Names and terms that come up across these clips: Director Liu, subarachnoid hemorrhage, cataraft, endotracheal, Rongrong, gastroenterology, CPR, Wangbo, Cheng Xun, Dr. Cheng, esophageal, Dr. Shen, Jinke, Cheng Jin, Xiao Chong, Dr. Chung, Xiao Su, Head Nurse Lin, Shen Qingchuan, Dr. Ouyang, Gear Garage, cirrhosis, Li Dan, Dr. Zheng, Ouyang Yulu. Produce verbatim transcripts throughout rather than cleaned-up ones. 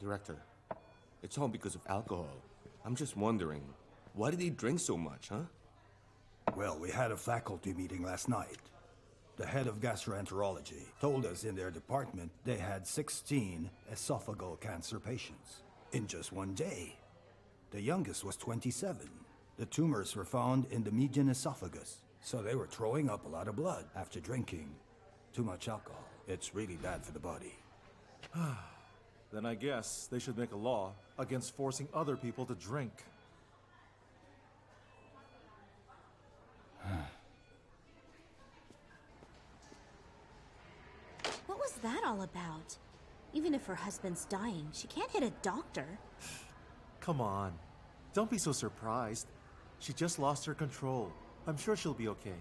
Director, it's all because of alcohol. I'm just wondering, why did he drink so much, huh? Well, we had a faculty meeting last night. The head of gastroenterology told us in their department they had sixteen esophageal cancer patients in just one day. The youngest was twenty-seven. The tumors were found in the median esophagus, so they were throwing up a lot of blood after drinking too much alcohol. It's really bad for the body. Then I guess they should make a law against forcing other people to drink. What was that all about? Even if her husband's dying, she can't hit a doctor. Come on. Don't be so surprised. She just lost her control. I'm sure she'll be okay.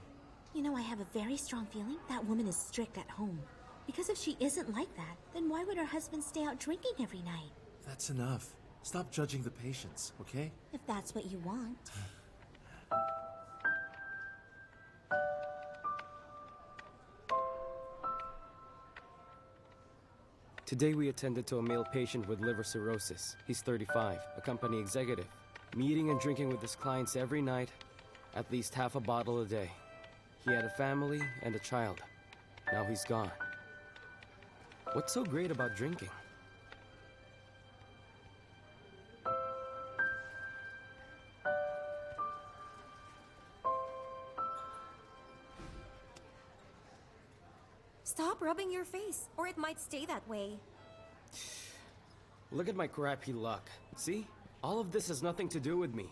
You know, I have a very strong feeling that woman is strict at home. Because if she isn't like that, then why would her husband stay out drinking every night? That's enough. Stop judging the patients, okay? If that's what you want. Today we attended to a male patient with liver cirrhosis. He's thirty-five, a company executive. Meeting and drinking with his clients every night, at least half a bottle a day. He had a family and a child. Now he's gone. What's so great about drinking? Stop rubbing your face, or it might stay that way. Look at my crappy luck. See? All of this has nothing to do with me.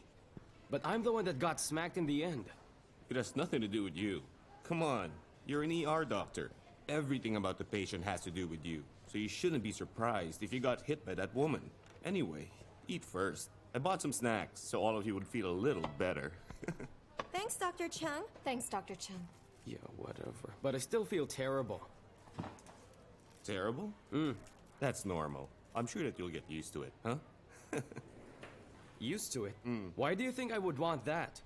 But I'm the one that got smacked in the end. It has nothing to do with you. Come on, you're an E R doctor. Everything about the patient has to do with you. So you shouldn't be surprised if you got hit by that woman. Anyway, eat first. I bought some snacks, so all of you would feel a little better. Thanks, Doctor Chung. Thanks, Doctor Chung. Yeah, whatever. But I still feel terrible. Terrible? Mm. That's normal. I'm sure that you'll get used to it, huh? Used to it? Mm. Why do you think I would want that?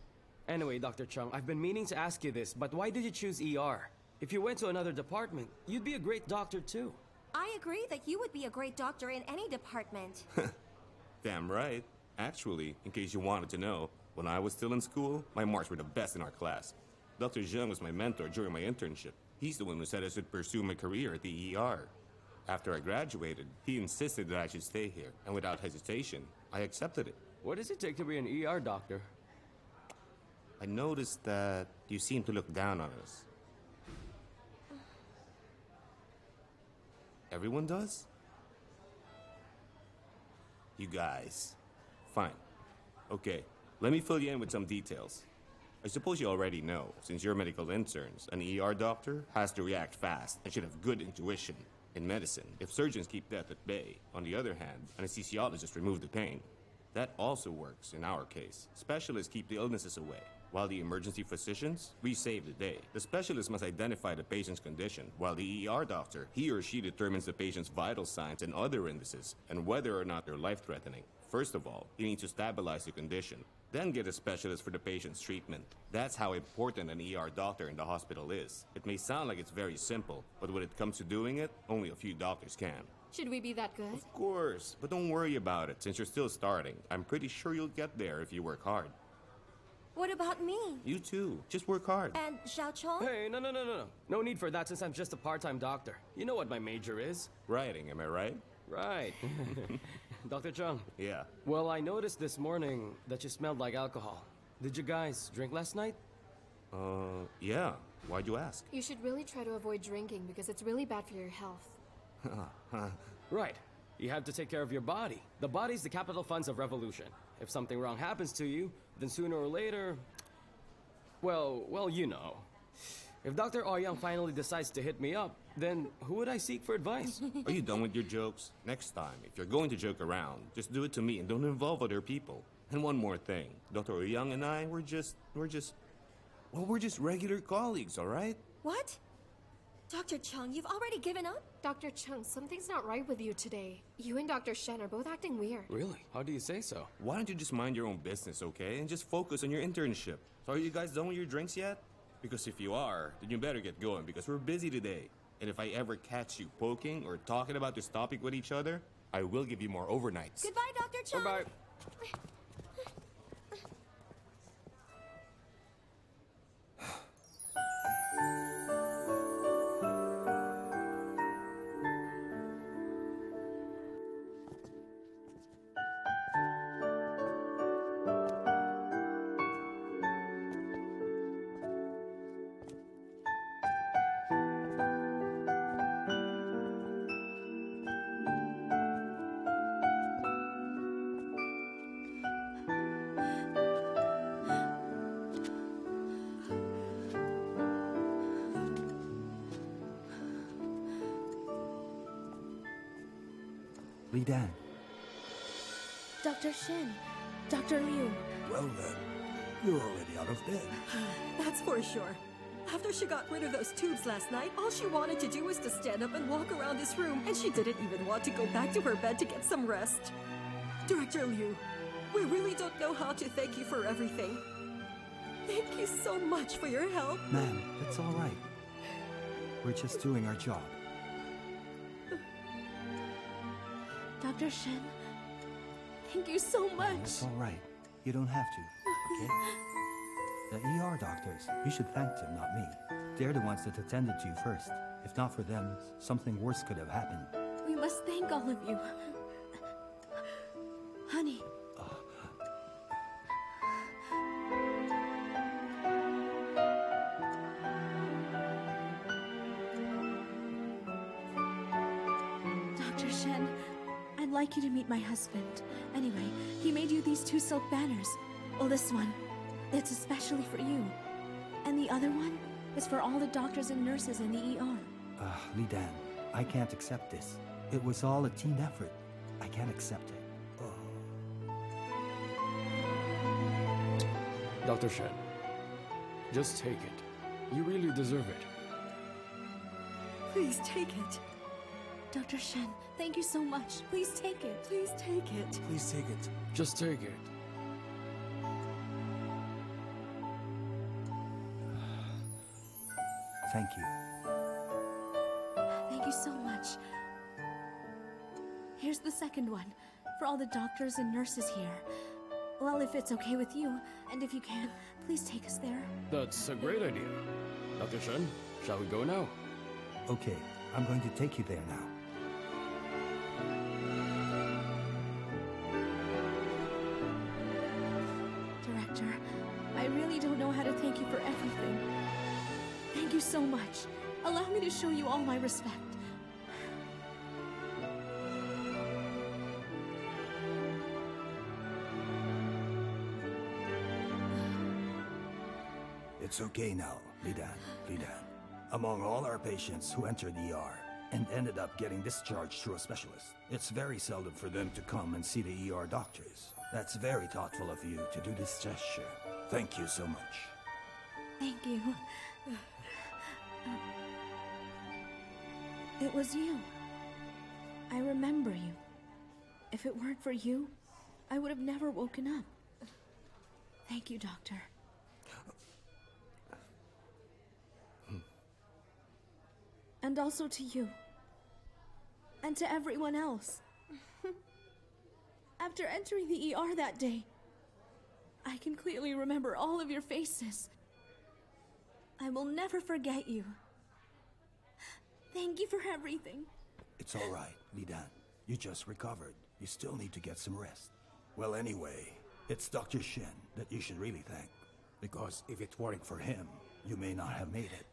Anyway, Doctor Chung, I've been meaning to ask you this, but why did you choose E R? If you went to another department, you'd be a great doctor too. I agree that you would be a great doctor in any department. Damn right. Actually, in case you wanted to know, when I was still in school, my marks were the best in our class. Doctor Zheng was my mentor during my internship. He's the one who said I should pursue my career at the E R. After I graduated, he insisted that I should stay here, and without hesitation, I accepted it. What does it take to be an E R doctor? I noticed that you seem to look down on us. Everyone does? You guys. Fine. Okay, let me fill you in with some details. I suppose you already know, since you're medical interns, an E R doctor has to react fast and should have good intuition. In medicine, if surgeons keep death at bay, on the other hand, anesthesiologists remove the pain. That also works in our case. Specialists keep the illnesses away, while the emergency physicians, we save the day. The specialist must identify the patient's condition, while the E R doctor, he or she determines the patient's vital signs and other indices, and whether or not they're life-threatening. First of all, he needs to stabilize the condition, then get a specialist for the patient's treatment. That's how important an E R doctor in the hospital is. It may sound like it's very simple, but when it comes to doing it, only a few doctors can. Should we be that good? Of course, but don't worry about it since you're still starting. I'm pretty sure you'll get there if you work hard. What about me? You too. Just work hard. And Xiao Chong? Hey, no, no, no, no, no. No need for that since I'm just a part-time doctor. You know what my major is. Writing, am I right? Right. Doctor Chung. Yeah. Well, I noticed this morning that you smelled like alcohol. Did you guys drink last night? Uh, yeah. Why'd you ask? You should really try to avoid drinking because it's really bad for your health. Right. You have to take care of your body. The body's the capital funds of revolution. If something wrong happens to you, then sooner or later... Well, well, you know. If Doctor Ouyang finally decides to hit me up, then who would I seek for advice? Are you done with your jokes? Next time, if you're going to joke around, just do it to me and don't involve other people. And one more thing, Doctor Ouyang and I, we're just, we're just, well, we're just regular colleagues, all right? What? Doctor Chung, you've already given up? Doctor Chung, something's not right with you today. You and Doctor Shen are both acting weird. Really? How do you say so? Why don't you just mind your own business, okay? And just focus on your internship. So are you guys done with your drinks yet? Because if you are, then you better get going because we're busy today. And if I ever catch you poking or talking about this topic with each other, I will give you more overnights. Goodbye, Doctor Chung. Bye. Li Dan. Doctor Shen, Doctor Liu. Well then, you're already out of bed. That's for sure. After she got rid of those tubes last night, all she wanted to do was to stand up and walk around this room, and she didn't even want to go back to her bed to get some rest. Director Liu, we really don't know how to thank you for everything. Thank you so much for your help. Ma'am, that's all right. We're just doing our job. Doctor Shen, thank you so much. It's all right. You don't have to, okay? The E R doctors, you should thank them, not me. They're the ones that attended to you first. If not for them, something worse could have happened. We must thank all of you. Honey. I'd like you to meet my husband. Anyway, he made you these two silk banners. Well, this one, it's especially for you. And the other one is for all the doctors and nurses in the E R. Uh, Li Dan, I can't accept this. It was all a team effort. I can't accept it. Oh. Doctor Shen, just take it. You really deserve it. Please take it. Doctor Shen, thank you so much. Please take it. Please take it. Please take it. Just take it. Thank you. Thank you so much. Here's the second one, for all the doctors and nurses here. Well, if it's okay with you, and if you can, please take us there. That's a great idea. Doctor Shen, shall we go now? Okay, I'm going to take you there now. So much. Allow me to show you all my respect. It's okay now, Li Dan, Li Dan. Among all our patients who entered the E R and ended up getting discharged to a specialist, it's very seldom for them to come and see the E R doctors. That's very thoughtful of you to do this gesture. Thank you so much. Thank you. Uh, it was you. I remember you. If it weren't for you, I would have never woken up. Thank you, Doctor. And also to you. And to everyone else. After entering the E R that day, I can clearly remember all of your faces. I will never forget you. Thank you for everything. It's all right, Li Dan. You just recovered. You still need to get some rest. Well, anyway, it's Doctor Shen that you should really thank. Because if it weren't for him, you may not have made it.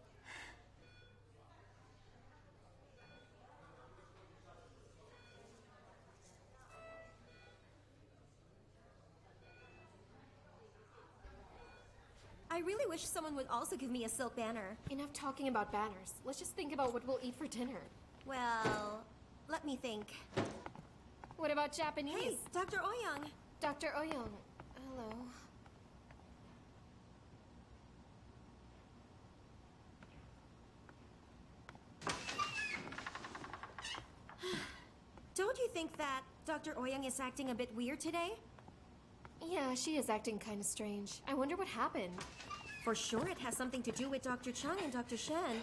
I really wish someone would also give me a silk banner. Enough talking about banners. Let's just think about what we'll eat for dinner. Well, let me think. What about Japanese? Hey, Doctor Ouyang. Doctor Ouyang. Hello. Don't you think that Doctor Ouyang is acting a bit weird today? Yeah, she is acting kind of strange. I wonder what happened. For sure it has something to do with Doctor Chung and Doctor Shen.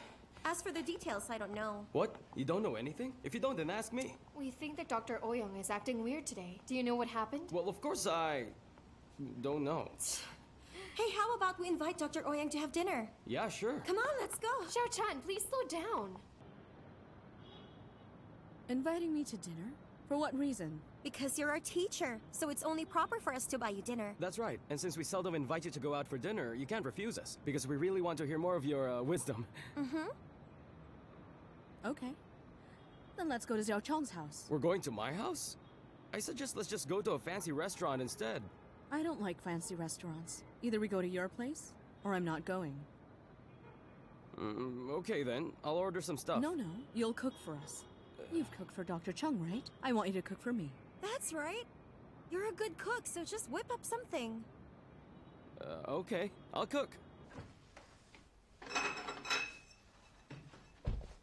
As for the details, I don't know. What? You don't know anything? If you don't, then ask me. We think that Doctor Ouyang is acting weird today. Do you know what happened? Well, of course I... don't know. Hey, how about we invite Doctor Ouyang to have dinner? Yeah, sure. Come on, let's go. Xiao-chan, please slow down. Inviting me to dinner? For what reason? Because you're our teacher, so it's only proper for us to buy you dinner. That's right. And since we seldom invite you to go out for dinner, you can't refuse us, because we really want to hear more of your uh, wisdom. Mm-hmm. Okay. Then let's go to Xiao Chong's house. We're going to my house? I suggest let's just go to a fancy restaurant instead. I don't like fancy restaurants. Either we go to your place, or I'm not going. Mm, okay then. I'll order some stuff. No, no. You'll cook for us. You've cooked for Doctor Chung, right? I want you to cook for me. That's right. You're a good cook, so just whip up something. Uh, okay, I'll cook.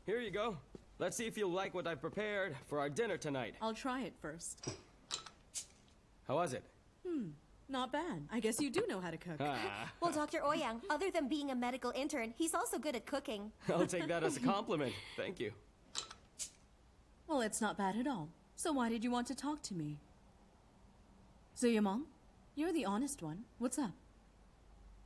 Here you go. Let's see if you like what I've prepared for our dinner tonight. I'll try it first. How was it? Hmm, not bad. I guess you do know how to cook. Ah. Well, Doctor Ouyang, other than being a medical intern, he's also good at cooking. I'll take that as a compliment. Thank you. Well, it's not bad at all. So why did you want to talk to me? Zuya Mom, you're the honest one. What's up?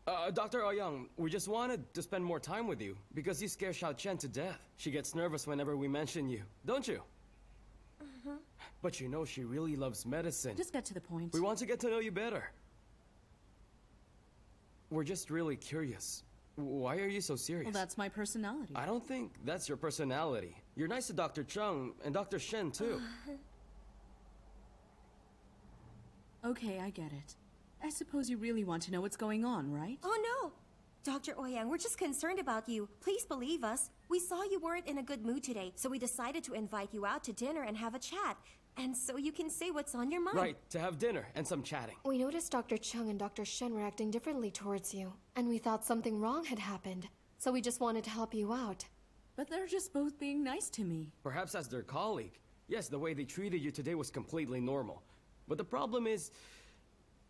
Uh, Doctor Ouyang, we just wanted to spend more time with you because you scare Xiao Chen to death. She gets nervous whenever we mention you, don't you? Mm-hmm. But you know she really loves medicine. Just get to the point. We want to get to know you better. We're just really curious. Why are you so serious? Well, that's my personality. I don't think that's your personality. You're nice to Doctor Chung and Doctor Shen, too. Okay, I get it. I suppose you really want to know what's going on, right? Oh, no! Doctor Ouyang, we're just concerned about you. Please believe us. We saw you weren't in a good mood today, so we decided to invite you out to dinner and have a chat. And so you can say what's on your mind. Right, to have dinner and some chatting. We noticed Doctor Chung and Doctor Shen were acting differently towards you. And we thought something wrong had happened. So we just wanted to help you out. But they're just both being nice to me. Perhaps as their colleague. Yes, the way they treated you today was completely normal. But the problem is...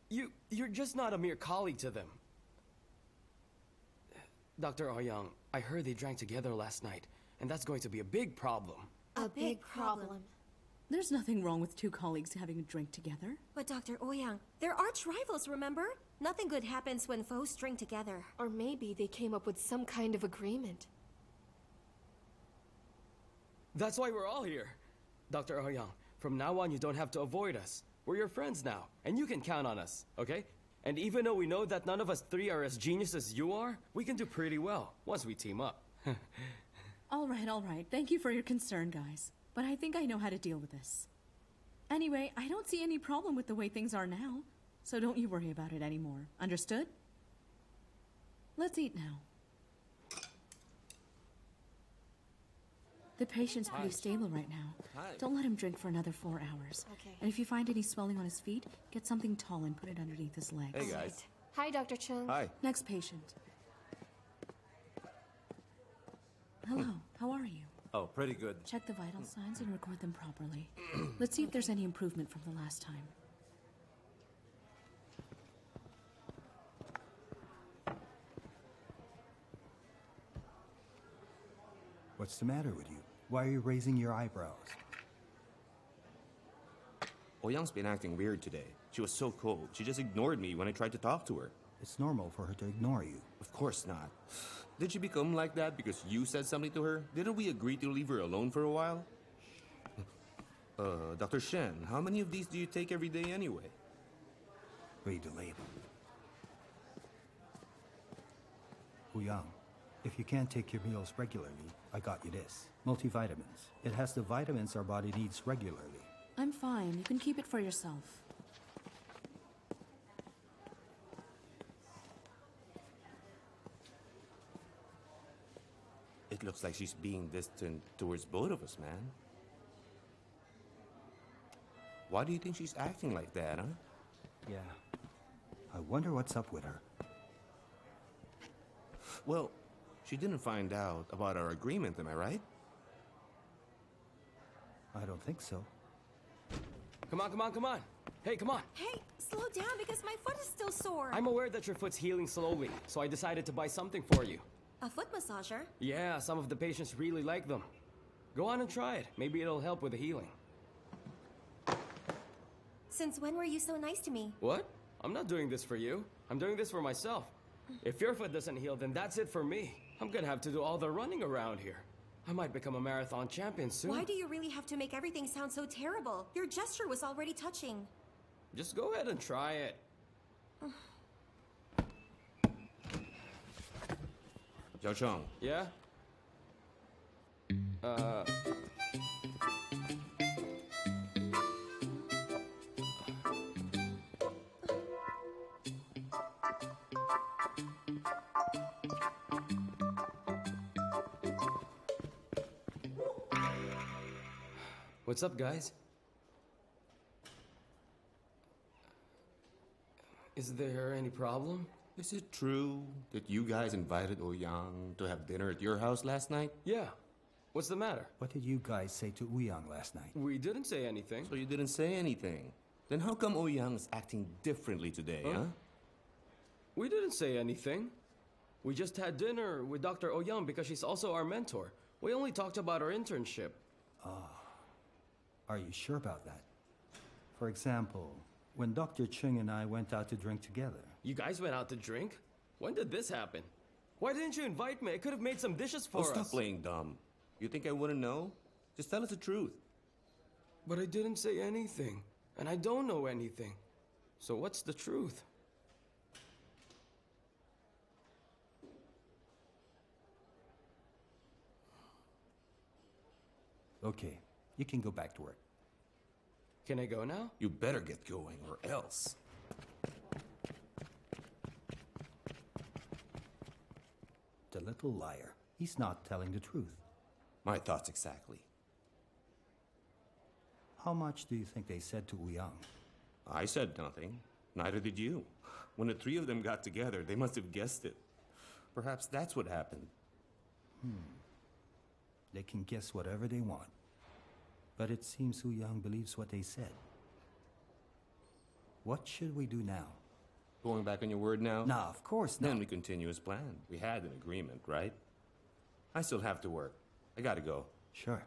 You, you're just not a mere colleague to them. Doctor Ouyang, I heard they drank together last night. And that's going to be a big problem. A big problem. There's nothing wrong with two colleagues having a drink together. But Doctor Ouyang, they're arch rivals, remember? Nothing good happens when foes drink together. Or maybe they came up with some kind of agreement. That's why we're all here. Doctor Ouyang, from now on you don't have to avoid us. We're your friends now, and you can count on us, okay? And even though we know that none of us three are as genius as you are, we can do pretty well once we team up. All right, all right. Thank you for your concern, guys. But I think I know how to deal with this. Anyway, I don't see any problem with the way things are now, so don't you worry about it anymore. Understood? Let's eat now. The patient's pretty stable right now. Hi. Don't let him drink for another four hours. Okay. And if you find any swelling on his feet, get something tall and put it underneath his legs. Hey, guys. Hi, Doctor Cheng. Hi. Next patient. Hello, how are you? Oh, pretty good. Check the vital signs and record them properly. Let's see if there's any improvement from the last time. What's the matter with you? Why are you raising your eyebrows? Ouyang's been acting weird today. She was so cold. She just ignored me when I tried to talk to her. It's normal for her to ignore you. Of course not. Did she become like that because you said something to her? Didn't we agree to leave her alone for a while? Uh, Doctor Shen, how many of these do you take every day anyway? Read the label. Ouyang, if you can't take your meals regularly, I got you this. Multivitamins. It has the vitamins our body needs regularly. I'm fine. You can keep it for yourself. It looks like she's being distant towards both of us, man. Why do you think she's acting like that, huh? Yeah. I wonder what's up with her. Well, she didn't find out about our agreement, am I right? I don't think so. Come on, come on, come on! Hey, come on! Hey, slow down because my foot is still sore! I'm aware that your foot's healing slowly, so I decided to buy something for you. A foot massager? Yeah, some of the patients really like them. Go on and try it. Maybe it'll help with the healing. Since when were you so nice to me? What? I'm not doing this for you. I'm doing this for myself. If your foot doesn't heal, then that's it for me. I'm gonna have to do all the running around here. I might become a marathon champion soon. Why do you really have to make everything sound so terrible? Your gesture was already touching. Just go ahead and try it. Xiao Chong. Yeah? Uh... What's up, guys? Is there any problem? Is it true that you guys invited Ouyang to have dinner at your house last night? Yeah. What's the matter? What did you guys say to Ouyang last night? We didn't say anything. So you didn't say anything? Then how come Ouyang is acting differently today, huh? huh? We didn't say anything. We just had dinner with Doctor Ouyang because she's also our mentor. We only talked about our internship. Ah. Oh. Are you sure about that? For example, when Doctor Cheng and I went out to drink together. You guys went out to drink? When did this happen? Why didn't you invite me? I could have made some dishes for oh, us. Stop playing dumb. You think I wouldn't know? Just tell us the truth. But I didn't say anything, and I don't know anything. So what's the truth? Okay. You can go back to work. Can I go now? You better get going or else. The little liar. He's not telling the truth. My thoughts exactly. How much do you think they said to Ouyang? I said nothing. Neither did you. When the three of them got together, they must have guessed it. Perhaps that's what happened. Hmm. They can guess whatever they want. But it seems Ouyang believes what they said. What should we do now? Going back on your word now? No, of course not. Then we continue as planned. We had an agreement, right? I still have to work. I gotta go. Sure.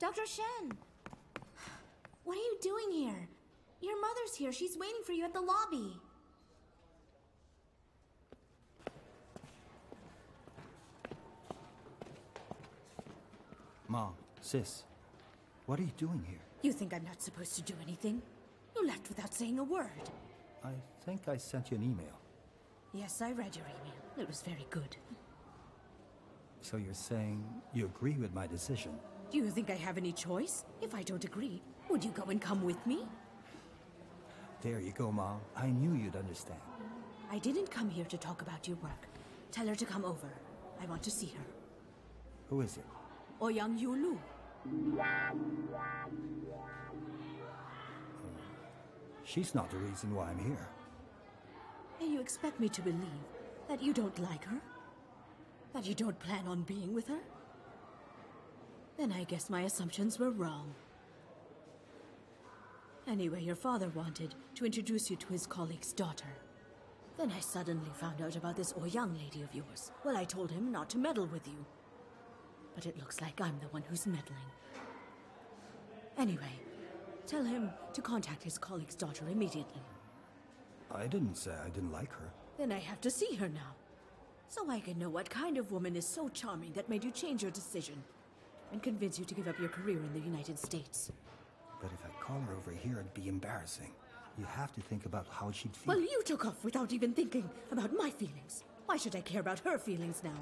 Doctor Shen! What are you doing here? Your mother's here. She's waiting for you at the lobby. Mom, sis, what are you doing here? You think I'm not supposed to do anything? You left without saying a word. I think I sent you an email. Yes, I read your email. It was very good. So you're saying you agree with my decision? Do you think I have any choice? If I don't agree, would you go and come with me? There you go, Mom. I knew you'd understand. I didn't come here to talk about your work. Tell her to come over. I want to see her. Who is it? Ouyang Yulu. She's not the reason why I'm here. And you expect me to believe that you don't like her? That you don't plan on being with her? Then I guess my assumptions were wrong. Anyway, your father wanted to introduce you to his colleague's daughter. Then I suddenly found out about this Ouyang lady of yours. Well, I told him not to meddle with you. But it looks like I'm the one who's meddling. Anyway, tell him to contact his colleague's daughter immediately. I didn't say I didn't like her. Then I have to see her now. So I can know what kind of woman is so charming that made you change your decision and convince you to give up your career in the United States. But if I call her over here, it'd be embarrassing. You have to think about how she'd feel. Well, you took off without even thinking about my feelings. Why should I care about her feelings now?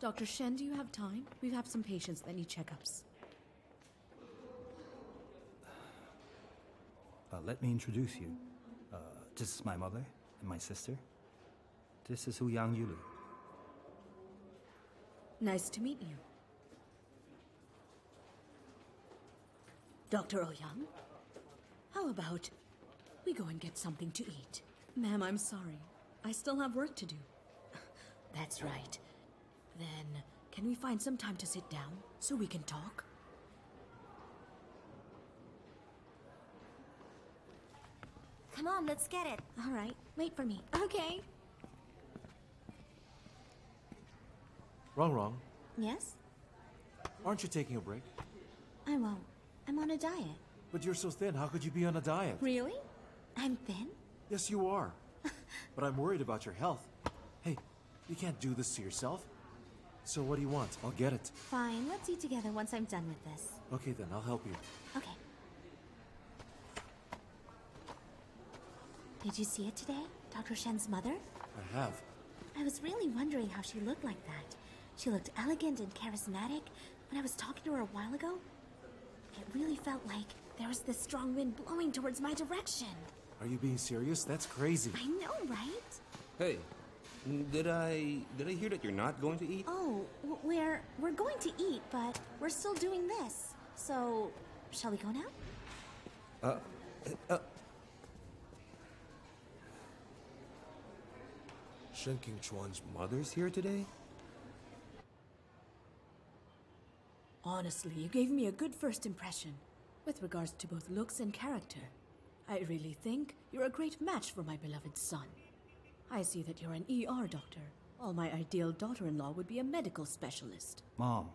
Doctor Shen, do you have time? We have some patients that need checkups. Uh, let me introduce you. Uh, this is my mother and my sister. This is Ouyang Yulu. Nice to meet you. Doctor Ouyang, how about we go and get something to eat? Ma'am, I'm sorry. I still have work to do. That's right. Then Can we find some time to sit down so we can talk? Come on, let's get it. All right, wait for me. Okay. Rongrong. Yes? Aren't you taking a break? I won't. I'm on a diet. But you're so thin. How could you be on a diet? Really? I'm thin? Yes, you are. But I'm worried about your health. Hey, you can't do this to yourself. So what do you want? I'll get it. Fine. Let's eat together once I'm done with this. Okay, then. I'll help you. Okay. Did you see it today? Doctor Shen's mother? I have. I was really wondering how she looked like that. She looked elegant and charismatic. When I was talking to her a while ago, it really felt like there was this strong wind blowing towards my direction. Are you being serious? That's crazy. I know, right? Hey, did I did I hear that you're not going to eat? Oh, we're we're going to eat, but we're still doing this. So, shall we go now? Uh, uh. Shen Qingchuan's mother's here today? Honestly, you gave me a good first impression, with regards to both looks and character. I really think you're a great match for my beloved son. I see that you're an E R doctor, while my ideal daughter-in-law would be a medical specialist. Mom.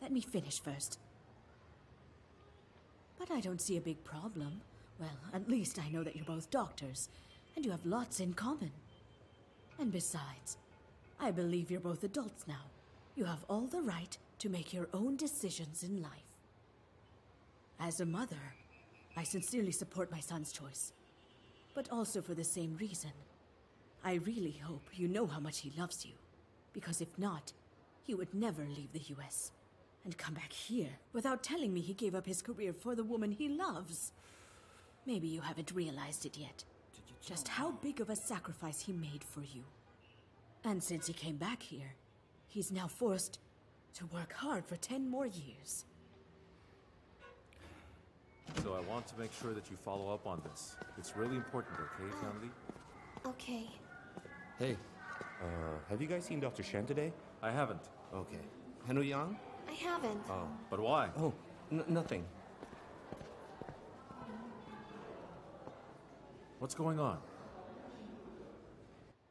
Let me finish first. But I don't see a big problem. Well, at least I know that you're both doctors, and you have lots in common. And besides, I believe you're both adults now. You have all the right to make your own decisions in life. As a mother, I sincerely support my son's choice, but also for the same reason. I really hope you know how much he loves you, because if not, he would never leave the U S and come back here without telling me he gave up his career for the woman he loves. Maybe you haven't realized it yet, just how big of a sacrifice he made for you. And since he came back here, he's now forced to work hard for ten more years. So I want to make sure that you follow up on this. It's really important, okay, family? Okay. Hey, uh, have you guys seen Doctor Shen today? I haven't. Okay. And Ouyang? I haven't. Oh, but why? Oh, n nothing. What's going on?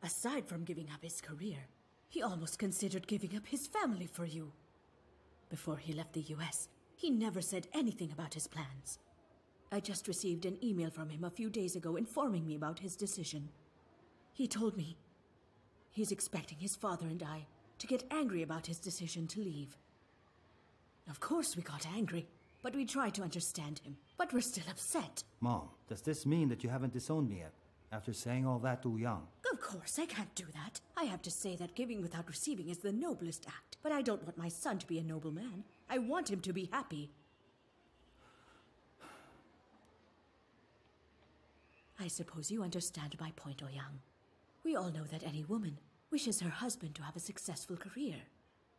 Aside from giving up his career, he almost considered giving up his family for you. Before he left the U S, he never said anything about his plans. I just received an email from him a few days ago informing me about his decision. He told me he's expecting his father and I to get angry about his decision to leave. Of course we got angry, but we tried to understand him, but we're still upset. Mom, does this mean that you haven't disowned me yet? After saying all that to Ouyang? Of course, I can't do that. I have to say that giving without receiving is the noblest act. But I don't want my son to be a noble man. I want him to be happy. I suppose you understand my point, Ouyang. We all know that any woman wishes her husband to have a successful career.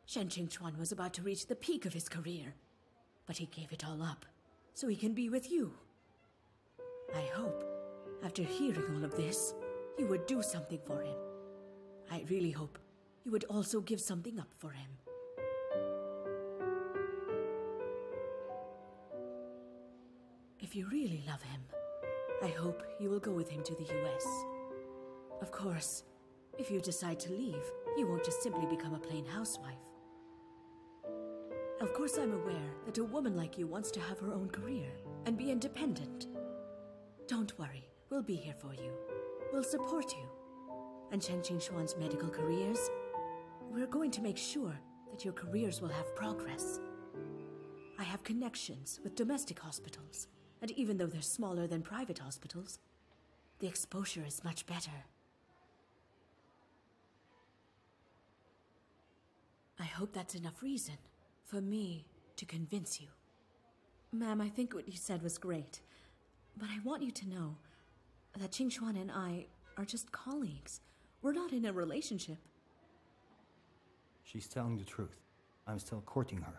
Shen Qingchuan was about to reach the peak of his career, but he gave it all up so he can be with you. I hope, after hearing all of this, you would do something for him. I really hope you would also give something up for him. If you really love him, I hope you will go with him to the U S. Of course, if you decide to leave, you won't just simply become a plain housewife. Of course, I'm aware that a woman like you wants to have her own career and be independent. Don't worry. We'll be here for you. We'll support you. And Chen Qingchuan's medical careers, we're going to make sure that your careers will have progress. I have connections with domestic hospitals, and even though they're smaller than private hospitals, the exposure is much better. I hope that's enough reason for me to convince you. Ma'am, I think what you said was great, but I want you to know that Qingchuan and I are just colleagues. We're not in a relationship. She's telling the truth. I'm still courting her.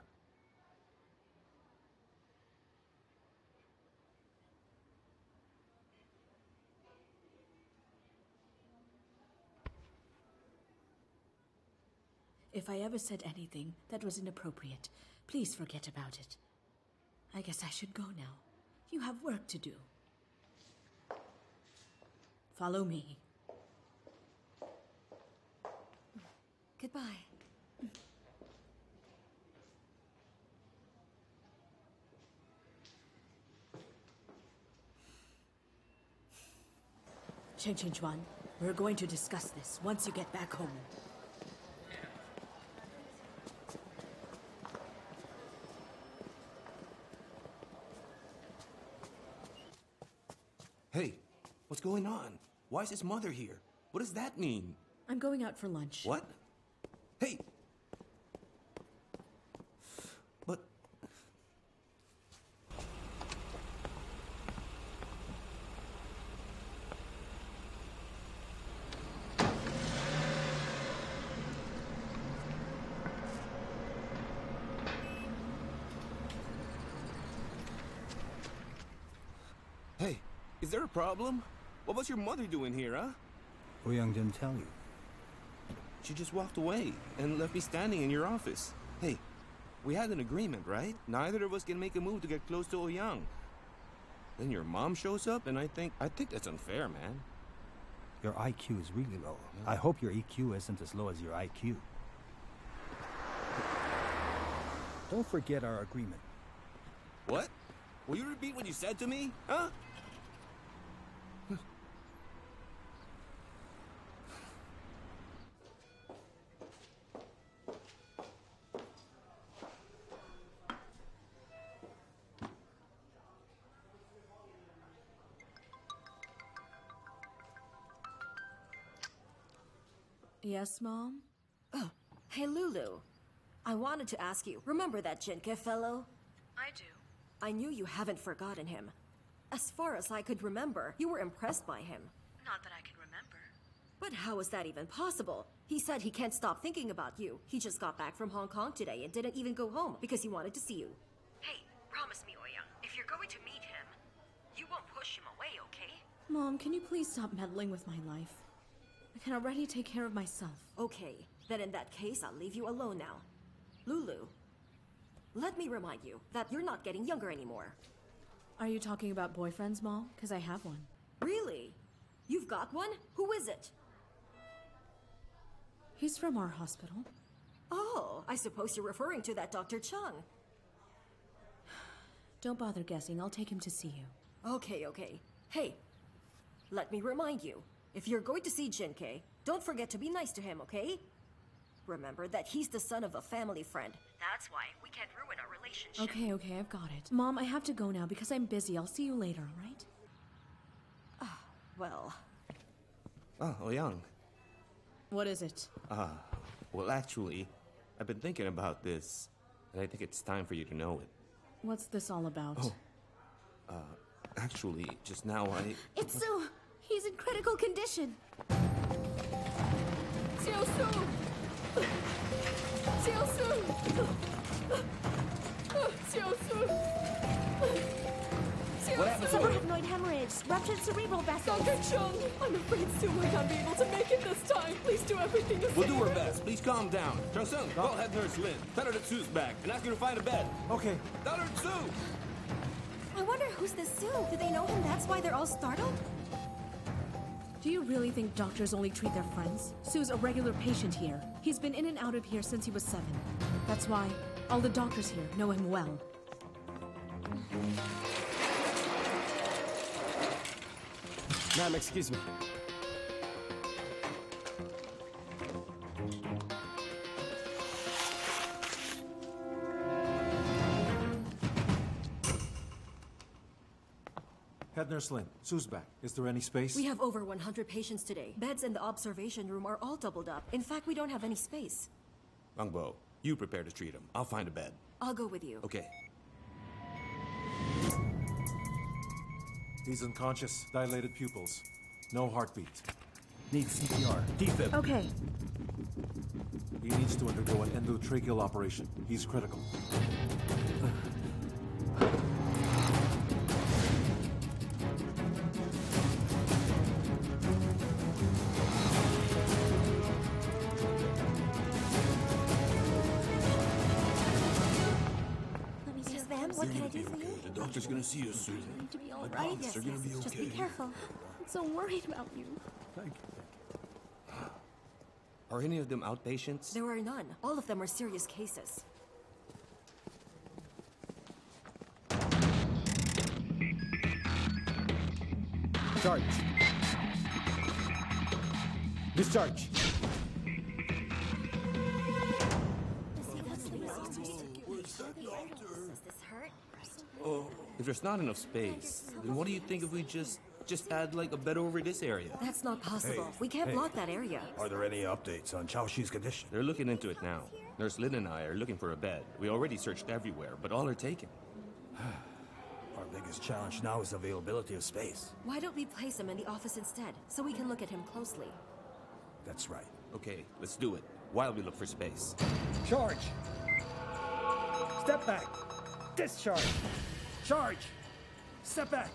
If I ever said anything that was inappropriate, please forget about it. I guess I should go now. You have work to do. Follow me. Goodbye. Cheng Qingchuan, we're going to discuss this once you get back home. Hey, what's going on? Why is his mother here? What does that mean? I'm going out for lunch. What? Hey! But... Hey, is there a problem? What was your mother doing here, huh? Ouyang didn't tell you. She just walked away and left me standing in your office. Hey, we had an agreement, right? Neither of us can make a move to get close to Ouyang. Then your mom shows up, and I think I think that's unfair, man. Your I Q is really low. Yeah. I hope your E Q isn't as low as your I Q. Don't forget our agreement. What? Will you repeat what you said to me? Huh? Yes, Mom? Oh, hey, Lulu. I wanted to ask you, remember that Jinke fellow? I do. I knew you haven't forgotten him. As far as I could remember, you were impressed by him. Not that I can remember. But how is that even possible? He said he can't stop thinking about you. He just got back from Hong Kong today and didn't even go home because he wanted to see you. Hey, promise me, Ouyang, if you're going to meet him, you won't push him away, okay? Mom, can you please stop meddling with my life? I can already take care of myself. Okay, then in that case, I'll leave you alone now. Lulu, let me remind you that you're not getting younger anymore. Are you talking about boyfriends, Mom? Because I have one. Really? You've got one? Who is it? He's from our hospital. Oh, I suppose you're referring to that Doctor Chung. Don't bother guessing. I'll take him to see you. Okay, okay. Hey, let me remind you. If you're going to see Jinke, don't forget to be nice to him, okay? Remember that he's the son of a family friend. That's why we can't ruin our relationship. Okay, okay, I've got it. Mom, I have to go now because I'm busy. I'll see you later, all right? Ah, oh, well... Oh, Ouyang. What is it? Ah, uh, well actually, I've been thinking about this, and I think it's time for you to know it. What's this all about? Oh, uh, actually, just now I... It's so... He's in critical condition. Xiao Su! Xiao Su! Xiao Su! Xiao Su! Subarachnoid hemorrhage, ruptured cerebral vessel. Doctor Chung, I'm afraid Su might not be able to make it this time. Please do everything to save We'll do her best. Please calm down. Cheng Xun, call Head Nurse Lin. Tell her that Su's back and ask her to find a bed. Okay. Tell her Su! I wonder who's this Su? Do they know him? That's why they're all startled? Do you really think doctors only treat their friends? Su's a regular patient here. He's been in and out of here since he was seven. That's why all the doctors here know him well. Ma'am, excuse me. Head Nurse Lin, Su's back. Is there any space? We have over one hundred patients today. Beds in the observation room are all doubled up. In fact, we don't have any space. Wangbo, you prepare to treat him. I'll find a bed. I'll go with you. Okay. He's unconscious. Dilated pupils. No heartbeat. Needs C P R. Defib. Okay. He needs to undergo an endotracheal operation. He's critical. What can I do for you? The doctor's gonna see you soon. You're going to be all right. Yes, yes. Just be careful. I'm so worried about you. Thank you. Are any of them outpatients? There are none. All of them are serious cases. Charge. Discharge. Oh. If there's not enough space, then what do you think if we just just add like a bed over this area? That's not possible. Hey, we can't hey. block that area. Are there any updates on Chao Xi's condition? They're looking into it now. Nurse Lin and I are looking for a bed. We already searched everywhere, but all are taken. Our biggest challenge now is availability of space. Why don't we place him in the office instead, so we can look at him closely? That's right. Okay, let's do it, while we look for space. Charge! Step back! Discharge! Charge! Step back!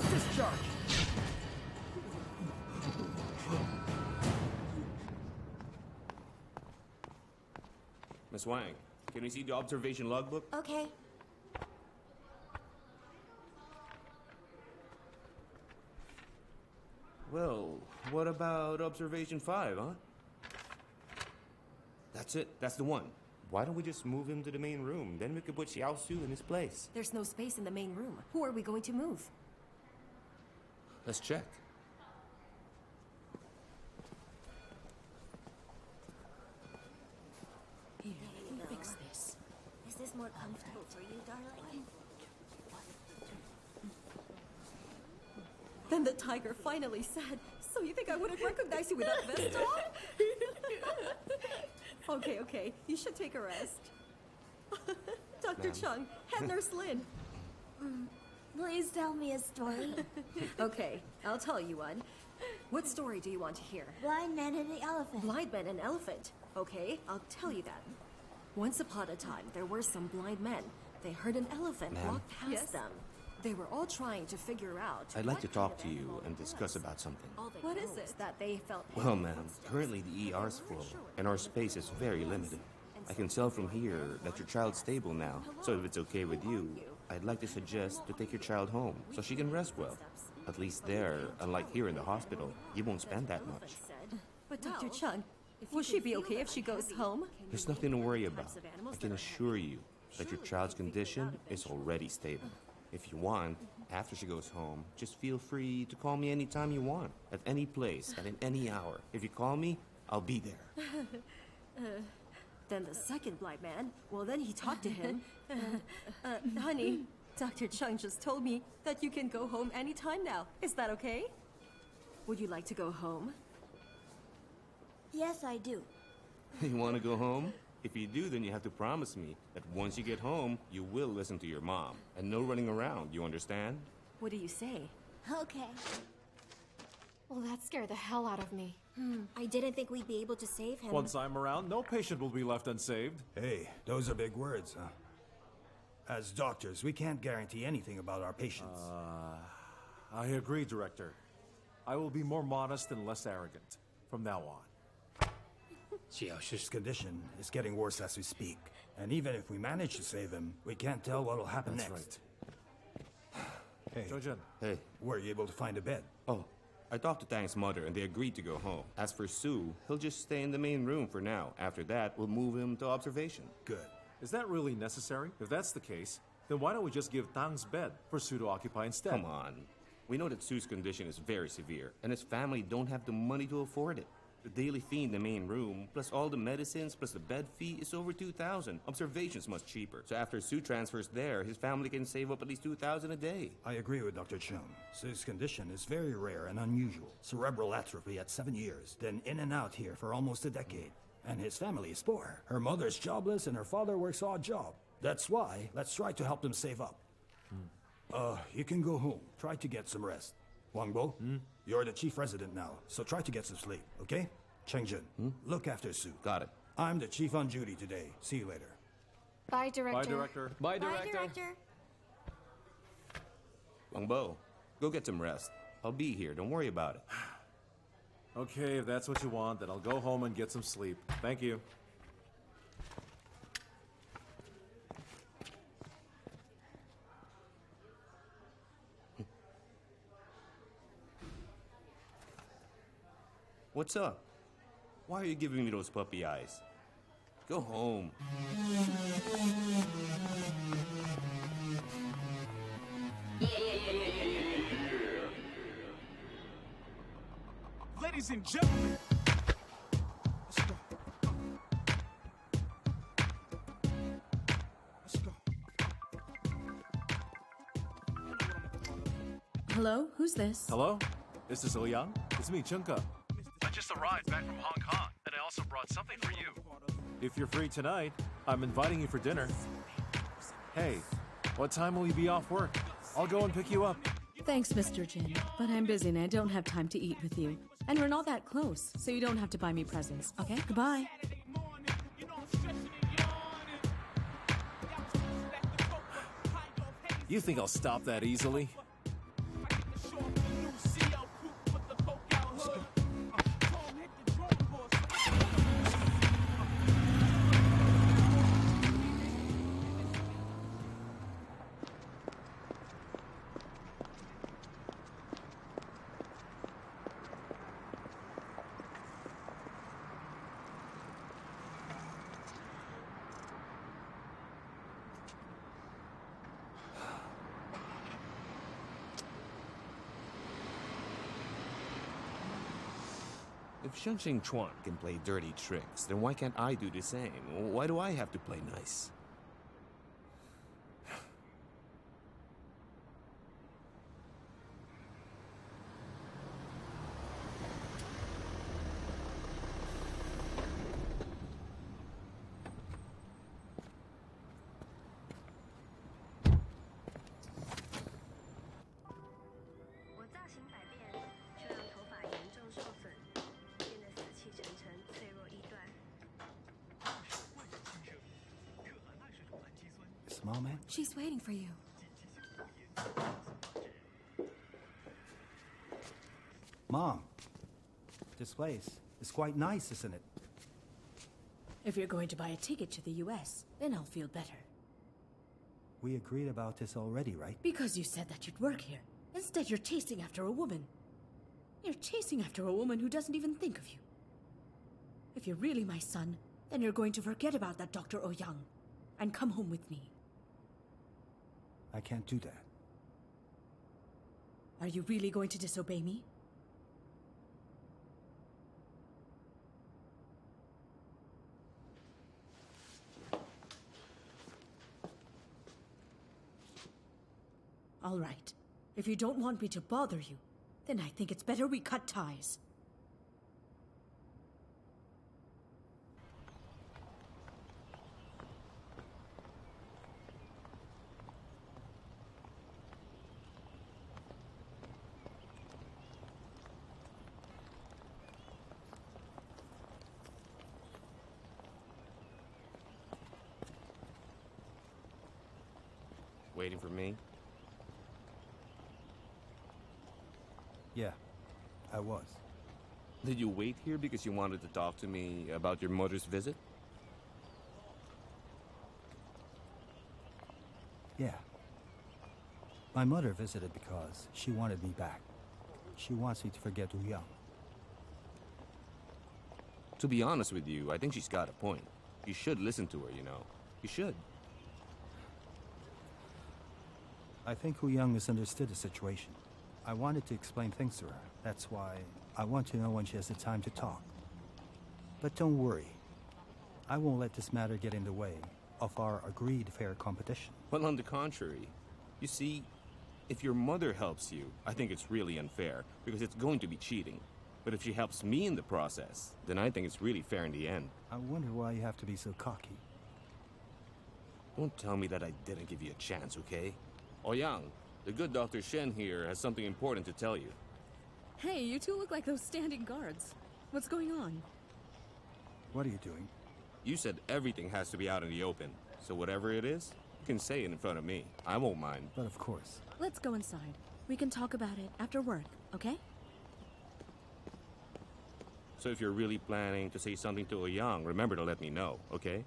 Discharge! Miss Wang, can we see the observation logbook? Okay. Well, what about observation five, huh? That's it. That's the one. Why don't we just move him to the main room? Then we could put Xiao Su in his place. There's no space in the main room. Who are we going to move? Let's check. Here, you can fix this. Is this more comfortable for you, darling? Then the tiger finally said, "So you think I wouldn't recognize you with that vest on?" Okay, okay. You should take a rest. Doctor Chung, Head Nurse Lin. Mm, please tell me a story. Okay, I'll tell you one. What story do you want to hear? Blind man and the elephant. Blind man and elephant. Okay, I'll tell you that. Once upon a time, there were some blind men. They heard an elephant Ma'am? walk past yes. them. They were all trying to figure out... I'd like to talk to you and discuss about something. What is it that they felt... Well, ma'am, currently the E R's full, and our space is very limited. I can tell from here that your child's stable now, so if it's okay with you, I'd like to suggest to take your child home, so she can rest well. At least there, unlike here in the hospital, you won't spend that much. But Doctor Chung, will she be okay if she goes home? There's nothing to worry about. I can assure you that your child's condition is already stable. If you want, after she goes home, just feel free to call me anytime you want, at any place, and in any hour. If you call me, I'll be there. uh, then the second blind man, well then he talked to him. uh, uh, honey, Doctor Chung just told me that you can go home anytime now. Is that okay? Would you like to go home? Yes, I do. You want to go home? If you do, then you have to promise me that once you get home, you will listen to your mom. And no running around, you understand? What do you say? Okay. Well, that scared the hell out of me. Hmm. I didn't think we'd be able to save him. Once I'm around, no patient will be left unsaved. Hey, those are big words, huh? As doctors, we can't guarantee anything about our patients. Uh, I agree, Director. I will be more modest and less arrogant from now on. Xiao Shu's condition is getting worse as we speak. And even if we manage to save him, we can't tell what'll happen That's next. Right. Hey, Zheng. Hey. Were you able to find a bed? Oh, I talked to Tang's mother and they agreed to go home. As for Su, he'll just stay in the main room for now. After that, we'll move him to observation. Good. Is that really necessary? If that's the case, then why don't we just give Tang's bed for Su to occupy instead? Come on. We know that Su's condition is very severe, and his family don't have the money to afford it. The daily fee in the main room, plus all the medicines, plus the bed fee, is over two thousand. Observation's much cheaper. So after Su transfers there, his family can save up at least two thousand a day. I agree with Doctor Chung. Su's condition is very rare and unusual. Cerebral atrophy at seven years, then in and out here for almost a decade. And his family is poor. Her mother's jobless and her father works odd job. That's why, let's try to help them save up. Mm. Uh, you can go home. Try to get some rest. Wangbo? Hmm? You're the chief resident now, so try to get some sleep, okay? Cheng Jin, hmm? look after Su. Got it. I'm the chief on duty today. See you later. Bye, Director. Bye, Director. Bye, Director. Bye, Director. Wangbo, go get some rest. I'll be here. Don't worry about it. Okay, if that's what you want, then I'll go home and get some sleep. Thank you. What's up? Why are you giving me those puppy eyes? Go home. Ladies and gentlemen. Hello? Who's this? Hello? This is Ouyang. It's me, Jinke. I just arrived back from Hong Kong, and I also brought something for you. If you're free tonight, I'm inviting you for dinner. Hey, what time will you be off work? I'll go and pick you up. Thanks, Mister Jin, but I'm busy and I don't have time to eat with you. And we're not that close, so you don't have to buy me presents, okay? Goodbye. You think I'll stop that easily? If Cheng Xingchuan can play dirty tricks, then why can't I do the same? Why do I have to play nice? She's waiting for you. Mom, this place is quite nice, isn't it? If you're going to buy a ticket to the U S, then I'll feel better. We agreed about this already, right? Because you said that you'd work here. Instead, you're chasing after a woman. You're chasing after a woman who doesn't even think of you. If you're really my son, then you're going to forget about that Doctor Ouyang and come home with me. I can't do that. Are you really going to disobey me? All right. If you don't want me to bother you, then I think it's better we cut ties. Waiting for me? Yeah, I was. Did you wait here because you wanted to talk to me about your mother's visit? Yeah. My mother visited because she wanted me back. She wants me to forget Ouyang. To be honest with you, I think she's got a point. You should listen to her, you know. You should. I think Ouyang misunderstood the situation. I wanted to explain things to her. That's why I want to know when she has the time to talk. But don't worry. I won't let this matter get in the way of our agreed fair competition. Well, on the contrary. You see, if your mother helps you, I think it's really unfair, because it's going to be cheating. But if she helps me in the process, then I think it's really fair in the end. I wonder why you have to be so cocky. Don't tell me that I didn't give you a chance, okay? Ouyang, the good Doctor Shen here has something important to tell you. Hey, you two look like those standing guards. What's going on? What are you doing? You said everything has to be out in the open. So whatever it is, you can say it in front of me. I won't mind. But of course. Let's go inside. We can talk about it after work, okay? So if you're really planning to say something to Ouyang, remember to let me know, okay?